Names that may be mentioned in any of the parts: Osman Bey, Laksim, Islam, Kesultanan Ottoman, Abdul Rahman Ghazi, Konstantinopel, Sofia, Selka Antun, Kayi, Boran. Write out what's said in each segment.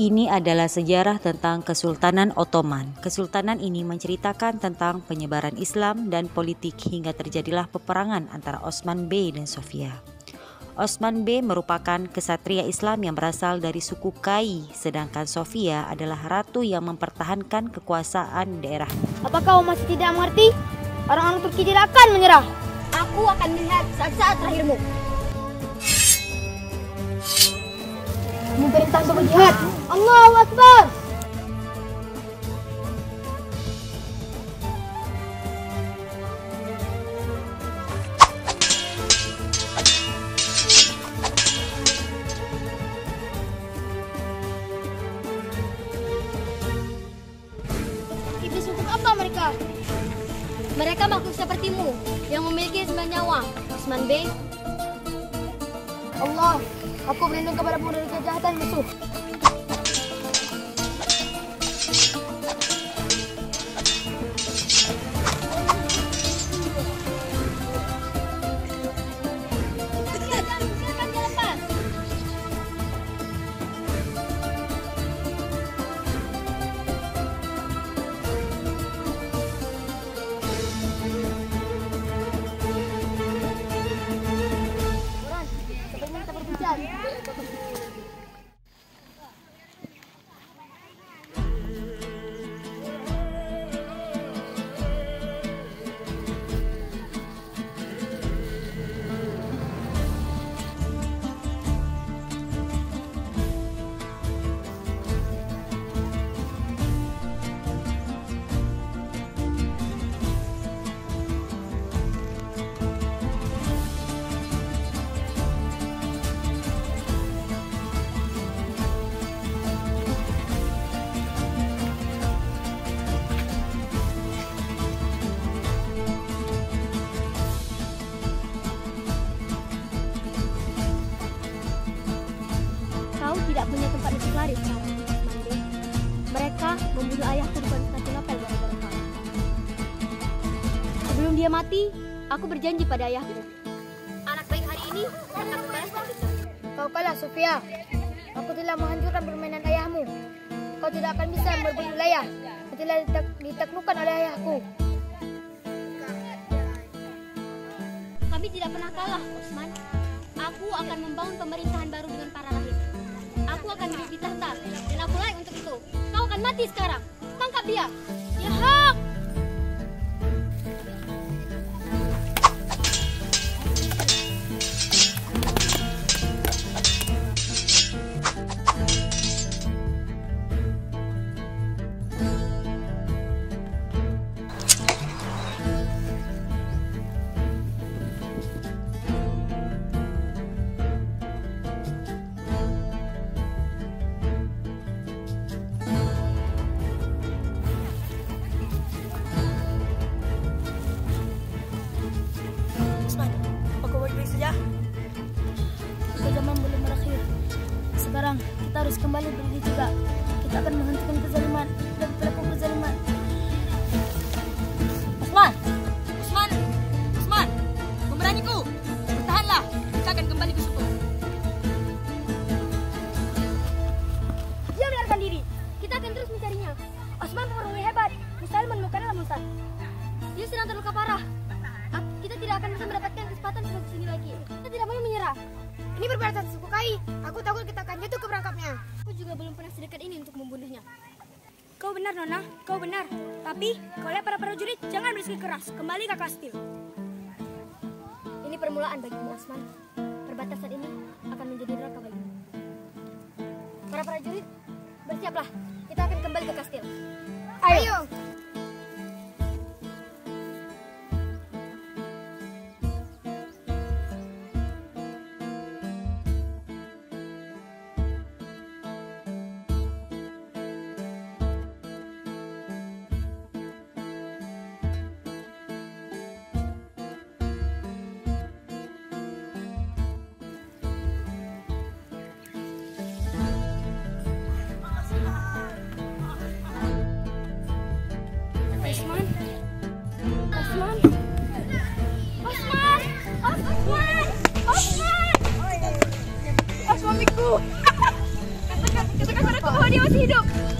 Ini adalah sejarah tentang Kesultanan Ottoman. Kesultanan ini menceritakan tentang penyebaran Islam dan politik hingga terjadilah peperangan antara Osman Bey dan Sofia. Osman Bey merupakan kesatria Islam yang berasal dari suku Kayi, sedangkan Sofia adalah ratu yang mempertahankan kekuasaan daerah. Apa kau masih tidak mengerti? Orang-orang Turki tidak akan menyerah. Aku akan melihat saat-saat terakhirmu. Perintah untuk jihad. Allahu Akbar. Iblis hukum apa mereka? Mereka makhluk sepertimu yang memiliki 9 nyawa, Osman Bey. Allah, aku berlindung kepadamu dari kejahatan musuh. Tidak punya tempat untuk lari, kawan. Mereka membunuh ayahku di Konstantinopel gara-gara kamu. Sebelum dia mati, aku berjanji pada ayahku. Anak baik hari ini akan membalas dendam. Kau kalah, Sofia. Aku telah menghancurkan permainan ayahmu. Kau tidak akan bisa merebut wilayah yang telah ditaklukkan oleh ayahku. Kami tidak pernah kalah, Osman. Aku akan membangun pemerintahan baru dengan para rahib. Aku akan duduk di tahta, dan aku layak untuk itu. Kau akan mati sekarang. Tangkap dia. Ya hak! Kezaman belum berakhir. Sekarang kita harus kembali berdiri tegak. Kita akan menghentikan kezaliman dan pelaku kezaliman. Osman, Osman, Osman, pemberaniku, bertahanlah. Kita akan kembali ke suku. Dia melarikan diri. Kita akan terus mencarinya. Osman pemerangi hebat. Mustahil menemukannya lah, Mustahil. Dia sedang terluka parah. Kita tidak akan bisa mendapatkan kesempatan untuk sini lagi. Kita tidak boleh menyerah. Ini berbahasa suku Kayi. Aku takut kita akan jatuh ke perangkapnya. Aku juga belum pernah sedekat ini untuk membunuhnya. Kau benar, Nona. Kau benar. Tapi, kau lihat para prajurit, jangan berisik keras. Kembali ke kastil. Ini permulaan bagimu, Osman. Perbatasan ini akan menjadi neraka bagimu. Para prajurit, bersiaplah. Kita akan kembali ke kastil. Ayo.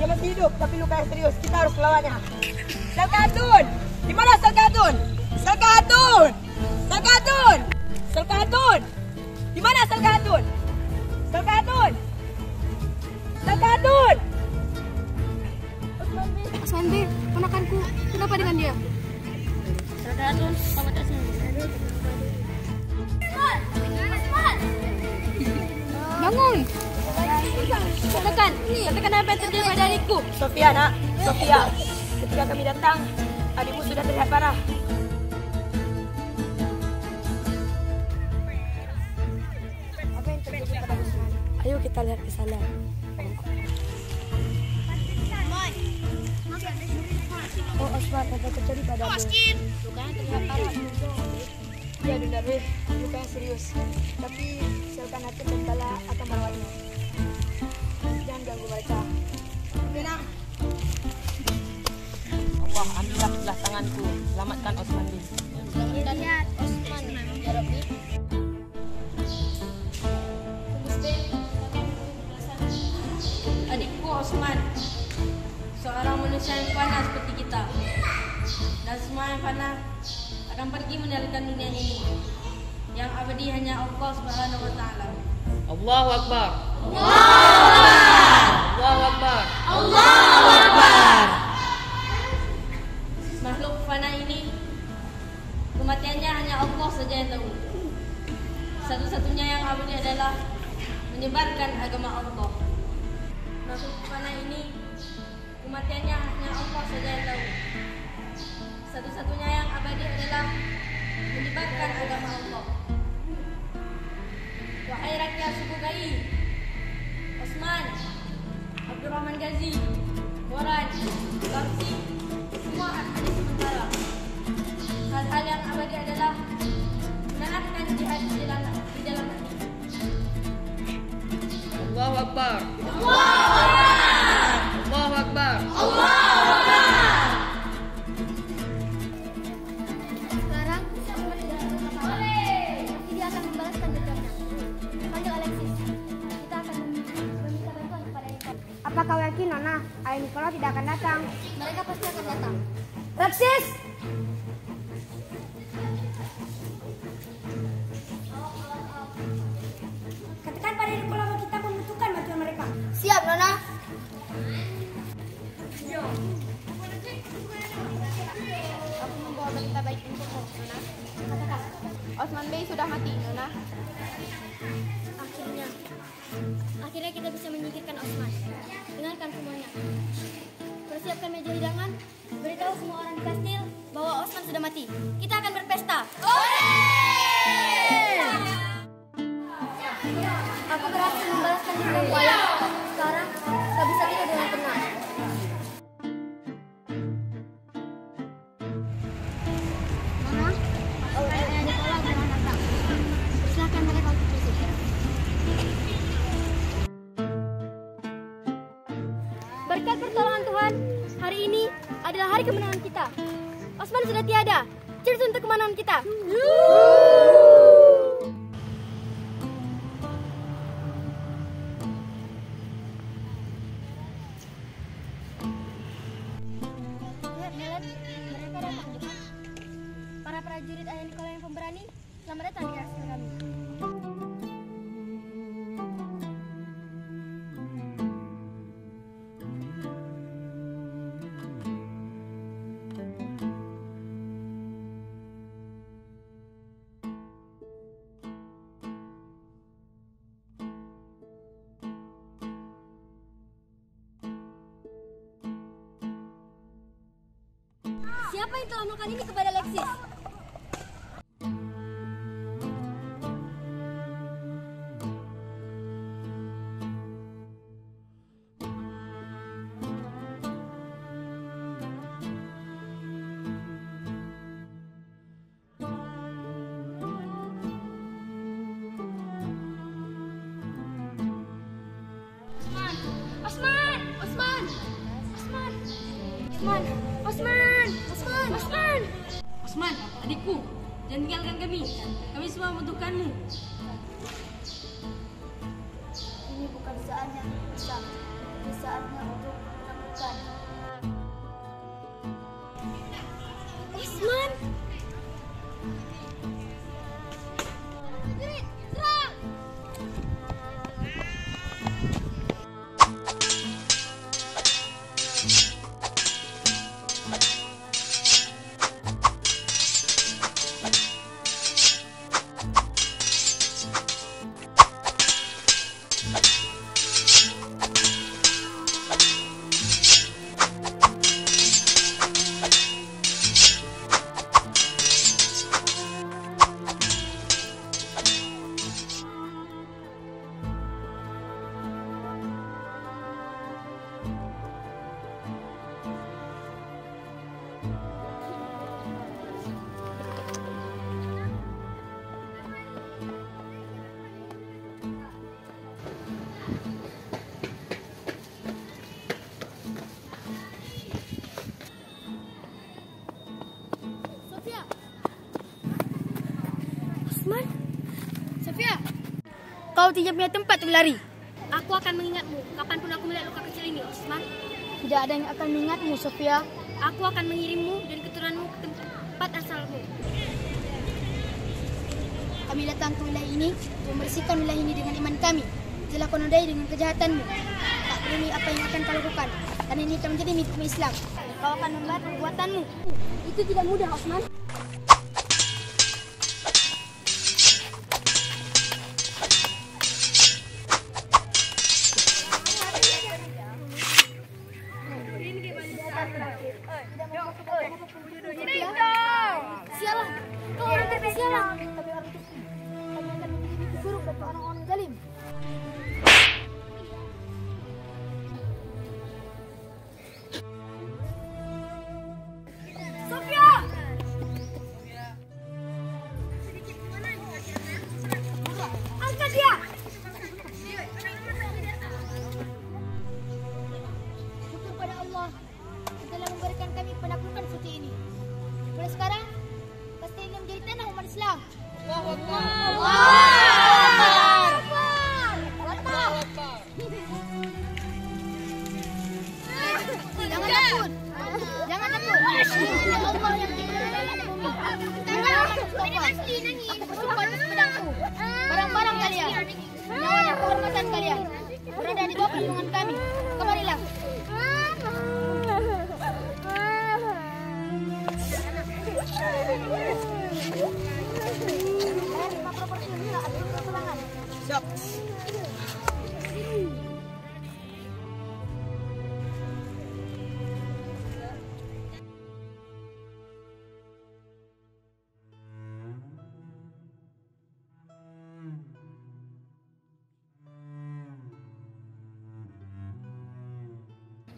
Dia masih hidup, tapi lukanya serius. Kita harus melawannya. Selka Antun! Di mana Selka Antun? Selka Antun! Selka Antun! Selka Antun! Di mana Selka Antun? Selka Antun! Selka Antun! Osman Bey, ponakanku, kenapa dengan dia? Selka Antun, selamat datang. Bangun! Katakan apa yang terjadi pada adikku. Sofia, nak. Sofia, ketika kami datang, adikmu sudah terlihat parah. Apa yang terjadi pada Osman? Ayo kita lihat ke sana. Oh, Osman, apa yang terjadi pada adikmu? Lukanya terlihat parah. Ya, Bunda Bey, lukanya serius. Tapi, Selka Antun dan Bala akan merawatnya. Jangan ganggu mereka. Tenang. Allah, ambillah sebelah tanganku. Selamatkan Osman Bey. Selamatkan Osman Bey. Adikku Osman, seorang manusia yang fana seperti kita. Dan semua yang fana akan pergi meninggalkan dunia ini. Yang abadi hanya Allah Subhanahu wa taala. Allahu Akbar. Allahu Akbar. Allahu Akbar. Makhluk fana ini kematiannya hanya Allah saja yang tahu. Satu-satunya yang abadi adalah menyebarkan agama Allah. Makhluk fana ini kematiannya hanya Allah saja yang tahu. Satu-satunya yang abadi adalah menyebarkan agama Allah. Wahai rakyat suku Kayi, Osman, Abdul Rahman Ghazi, Boran, Laksim, semua ada sementara. Hal-hal yang abadi adalah menaatkan jihad di dalam hati. Allahu Akbar. Allahu Akbar. Allahu Akbar. Allahu Akbar. Apa kau yakin, Nona? Ayah Nikola tidak akan datang. Mereka pasti akan datang. Raksis! Katakan pada Nikola bahwa kita membutuhkan bantuan mereka. Siap, Nona. Aku membawa berita baik untukmu, Nona. Katakan. Osman Bey sudah mati, Nona. Akhirnya kita bisa menyingkirkan Osman. Dengarkan semuanya. Persiapkan meja hidangan. Beritahu semua orang di kastil bahwa Osman sudah mati. Kita akan berpesta. Aku berhasil membalaskan dendamku. Sekarang kau bisa tidur dengan tenang. Berkat pertolongan Tuhan, hari ini adalah hari kemenangan kita. Osman sudah tiada. Cheers untuk kemenangan kita. Lihat, mereka datang juga. Para prajurit Ayah Nikola yang pemberani, selamat datang di kastil kami. Siapa yang telah melakukan ini kepada Laksis? Osman, adikku, jangan tinggalkan kami. Kami semua membutuhkanmu. Ini bukan saatnya untuk Osman? Sofia, kau tidak punya tempat untuk lari. Aku akan mengingatmu kapanpun aku melihat luka kecil ini, Osman. Tidak ada yang akan mengingatmu, Sofia. Aku akan mengirimmu dan keturunanmu ke tempat asalmu. Kami datang ke wilayah ini, membersihkan wilayah ini dengan iman kami. Telah kau nodai dengan kejahatanmu. Tak peduli apa yang akan kau lakukan, karena ini akan menjadi milikmu Islam. Kau akan membayar perbuatanmu. Itu tidak mudah, Osman.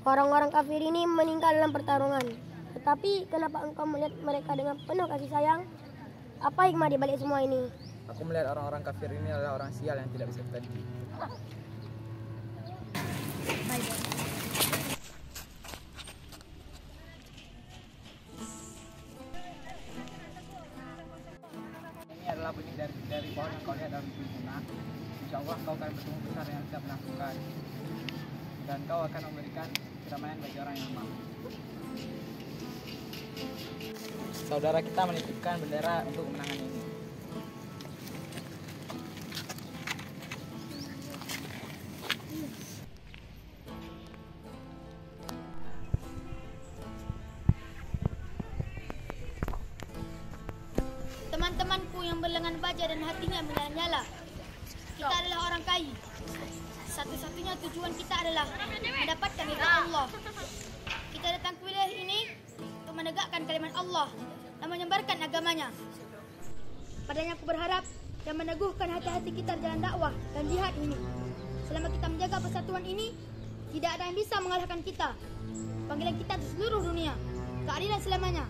Orang-orang kafir ini meninggal dalam pertarungan. Tetapi kenapa engkau melihat mereka dengan penuh kasih sayang? Apa hikmah di balik semua ini? Aku melihat orang-orang kafir ini adalah orang sial yang tidak bisa ditegur. Ini adalah bunyi dari pohon yang kau lihat dalam dunia. Insya Allah kau akan bertemu besar yang tidak menakutkan. Dan kau akan memberikan kedamaian bagi orang yang lemah. Saudara kita menitipkan bendera untuk kemenangan ini. Teman-temanku yang berlengan baja dan hatinya menyala-nyala. Kita adalah orang Kayi. Satu-satunya tujuan kita adalah mendapatkan ridha Allah. Kita datang ke wilayah ini untuk menegakkan kalimat Allah dan menyebarkan agamanya. Padanya aku berharap dan meneguhkan hati-hati kita dalam dakwah dan jihad ini. Selama kita menjaga persatuan ini, tidak ada yang bisa mengalahkan kita. Panggilan kita di seluruh dunia, keadilan selamanya,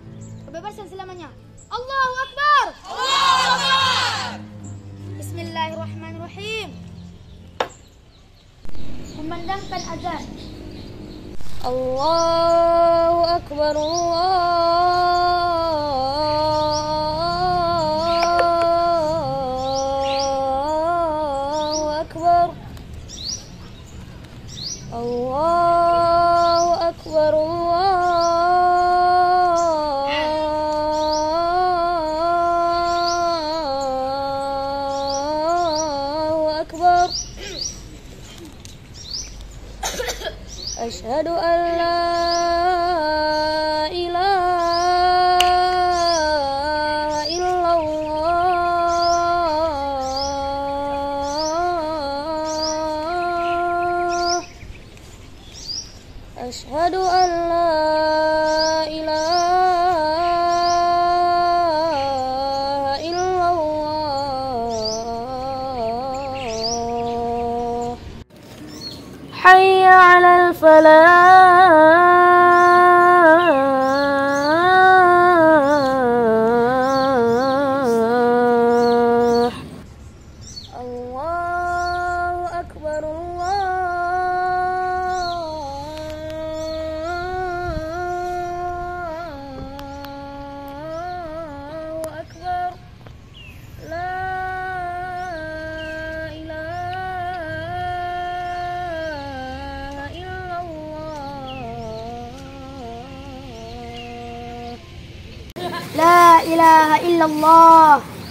kebebasan selamanya. Allahu Akbar! Allahu Akbar! Bismillahirrahmanirrahim. Kumandangkan azan. Allahu Akbar, Allahu Akbar, Allahu Akbar, Allahu Akbar. Asyhadu an la ilaha illallah. Asyhadu an la ilaha illallah. Hayya 'ala Allah. Allahu Akbar, Allahu Akbar. La ilaha illallah.